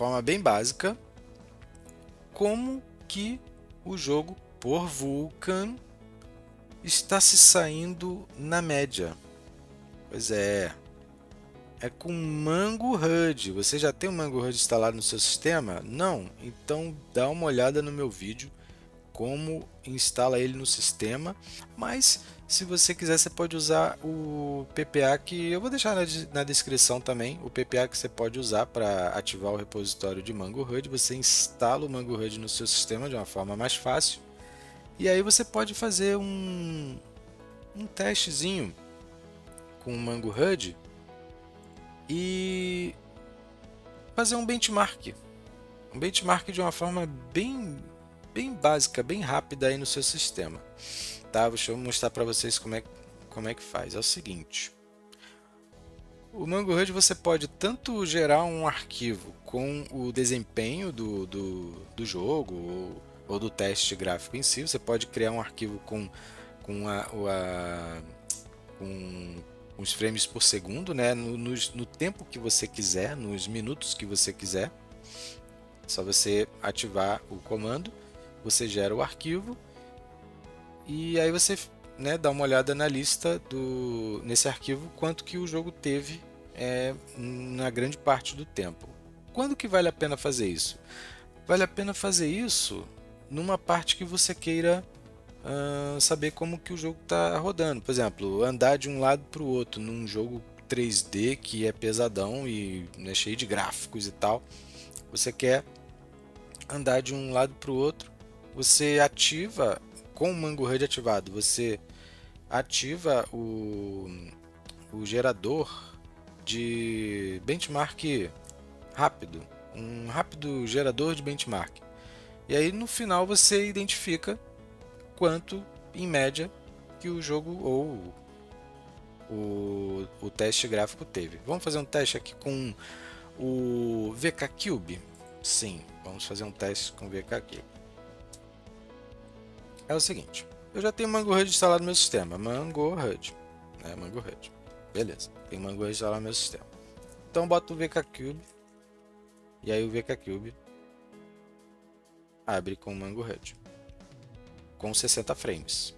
forma bem básica como que o jogo por Vulkan está se saindo na média. Pois é, é com MangoHud. Você já tem o MangoHud instalado no seu sistema? Não? Então dá uma olhada no meu vídeo como instala ele no sistema, mas se você quiser você pode usar o PPA que eu vou deixar na descrição também, o PPA que você pode usar para ativar o repositório de MangoHud. Você instala o MangoHud no seu sistema de uma forma mais fácil e aí você pode fazer um testezinho com o MangoHud e fazer um benchmark de uma forma bem básica, bem rápida aí no seu sistema, tá? Deixa eu mostrar para vocês como é que faz. É o seguinte, o MangoHud você pode tanto gerar um arquivo com o desempenho do jogo ou do teste gráfico em si. Você pode criar um arquivo com os frames por segundo, né? No tempo que você quiser, nos minutos que você quiser. É só você ativar o comando. Você gera o arquivo e aí você, né, dá uma olhada na lista nesse arquivo, quanto que o jogo teve na grande parte do tempo. Quando que vale a pena fazer isso? Vale a pena fazer isso numa parte que você queira saber como que o jogo está rodando. Por exemplo, andar de um lado para o outro num jogo 3D que é pesadão e, né, cheio de gráficos e tal. Você quer andar de um lado para o outro. Você ativa, com o MangoHud ativado, você ativa o gerador de benchmark rápido, um rápido gerador de benchmark. E aí no final você identifica quanto, em média, que o jogo ou o teste gráfico teve. Vamos fazer um teste aqui com o VKCube? Sim, vamos fazer um teste com o VKCube. É o seguinte, eu já tenho o MangoHud instalado no meu sistema, MangoHud, beleza, tenho o MangoHud instalado no meu sistema. Então boto o VKCube, e aí o VKCube abre com o MangoHud, com 60 frames,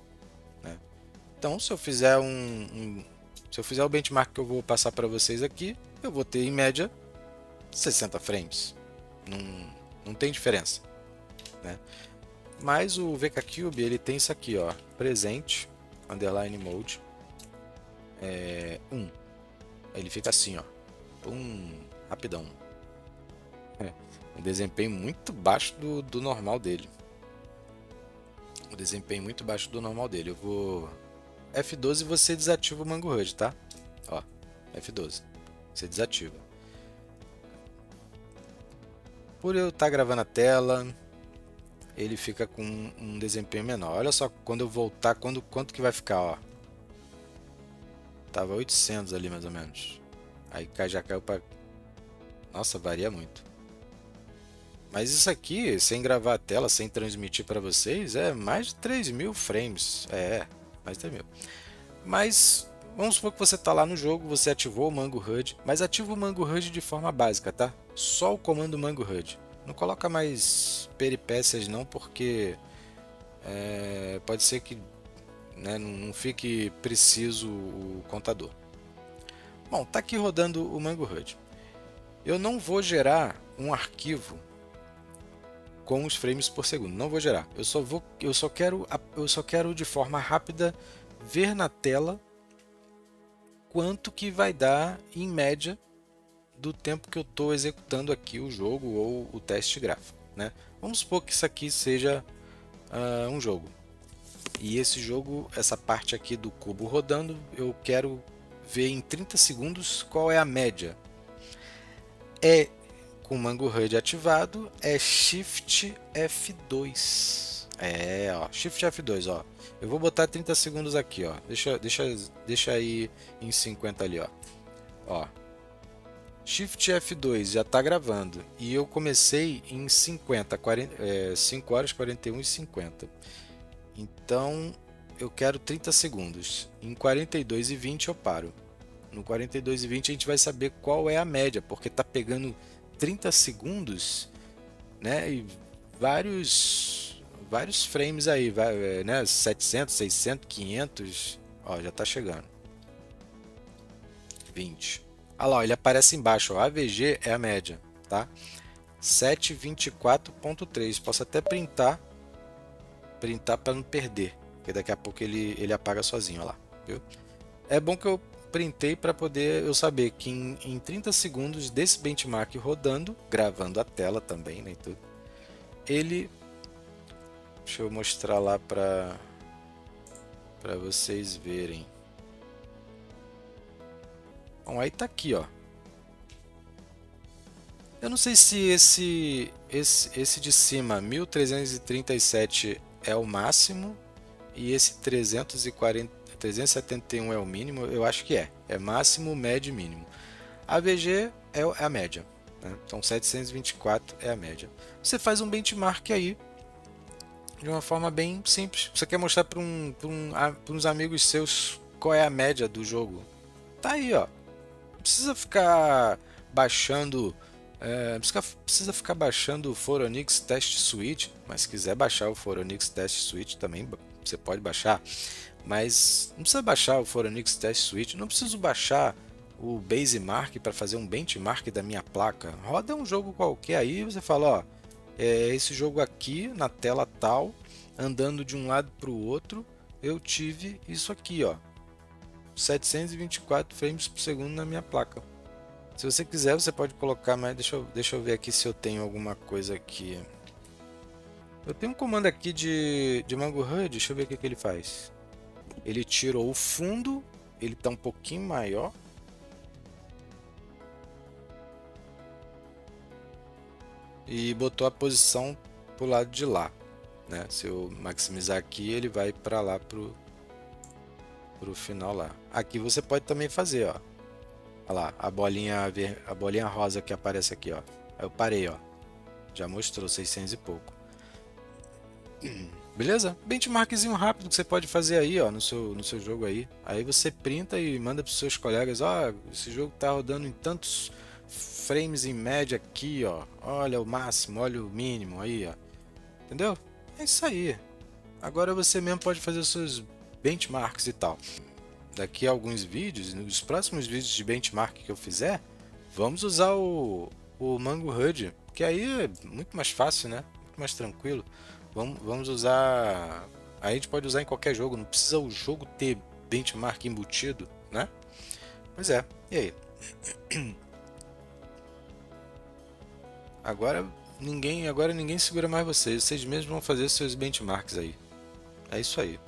né? Então se eu fizer o benchmark que eu vou passar para vocês aqui, eu vou ter em média 60 frames. Não tem diferença, né? Mas o VKCube ele tem isso aqui, ó, presente underline mode 1. Ele fica assim, ó, rapidão, um desempenho muito baixo do normal dele. Eu vou F12, você desativa o MangoHud, tá? Ó, F12, você desativa. Por eu estar gravando a tela, ele fica com um desempenho menor. Olha só, quando eu voltar, quanto que vai ficar, ó. Tava 800 ali, mais ou menos. Aí já caiu para... Nossa, varia muito. Mas isso aqui, sem gravar a tela, sem transmitir para vocês, é mais de 3.000 frames. É, mais de 3.000. Mas... vamos supor que você está lá no jogo, você ativou o MangoHud, mas ativa o MangoHud de forma básica, tá? Só o comando MangoHud. Não coloca mais peripécias não, porque pode ser que, né, não fique preciso o contador. Bom, tá aqui rodando o MangoHud. Eu não vou gerar um arquivo com os frames por segundo. Não vou gerar. Eu só quero de forma rápida ver na tela quanto que vai dar em média do tempo que eu estou executando aqui o jogo ou o teste gráfico, né? Vamos supor que isso aqui seja um jogo, e esse jogo, essa parte aqui do cubo rodando, eu quero ver em 30 segundos qual é a média. Com o MangoHud ativado, é Shift F2. Ó, Shift F2, ó. Eu vou botar 30 segundos aqui, ó. Deixa aí em 50 ali, ó. Ó. Shift F2 já tá gravando e eu comecei em 5 horas 41 e 50. Então, eu quero 30 segundos. Em 42 e 20 eu paro. No 42 e 20 a gente vai saber qual é a média, porque tá pegando 30 segundos, né? E vários frames aí, né? 700, 600, 500, ó, já tá chegando. 20. Olha lá, ó, ele aparece embaixo, ó, AVG é a média, tá? 724.3, posso até printar para não perder, porque daqui a pouco ele apaga sozinho, olha lá, viu? É bom que eu printei para poder eu saber que em 30 segundos desse benchmark rodando, gravando a tela também, né, e tudo, ele, deixa eu mostrar lá para vocês verem. Bom, aí tá aqui, ó. Eu não sei se esse de cima 1337 é o máximo e esse 371 é o mínimo, eu acho que é máximo, médio e mínimo. A VG é a média, né? Então 724 é a média. Você faz um benchmark aí de uma forma bem simples. Você quer mostrar para uns amigos seus qual é a média do jogo? Tá aí, ó. Não precisa ficar baixando, precisa ficar baixando o Phoronix Test Suite, mas se quiser baixar o Phoronix Test Suite também, você pode baixar. Mas não precisa baixar o Phoronix Test Suite, não preciso baixar o Basemark para fazer um benchmark da minha placa. Roda um jogo qualquer aí, você fala, ó, esse jogo aqui na tela tal, andando de um lado para o outro, eu tive isso aqui, ó, 724 frames por segundo na minha placa. Se você quiser, você pode colocar, mas deixa eu ver aqui se eu tenho alguma coisa aqui. Eu tenho um comando aqui de MangoHud, deixa eu ver o que ele faz. Ele tirou o fundo, ele tá um pouquinho maior. E botou a posição pro lado de lá, né? Se eu maximizar aqui, ele vai para lá pro final lá. Aqui você pode também fazer, ó. Olha lá, a bolinha rosa que aparece aqui, ó. Eu parei, ó. Já mostrou 600 e pouco. Beleza? Benchmarkzinho rápido que você pode fazer aí, ó, no seu jogo aí. Aí você printa e manda para os seus colegas, ó, esse jogo tá rodando em tantos frames em média aqui, ó. Olha o máximo, olha o mínimo aí, ó. Entendeu? É isso aí. Agora você mesmo pode fazer os seus benchmarks e tal. Daqui a alguns vídeos, nos próximos vídeos de benchmark que eu fizer, vamos usar o MangoHud, que aí é muito mais fácil, né? Muito mais tranquilo. Vamos usar, aí a gente pode usar em qualquer jogo, não precisa o jogo ter benchmark embutido, né? Pois é, e aí? Agora ninguém segura mais vocês mesmos vão fazer seus benchmarks aí. É isso aí.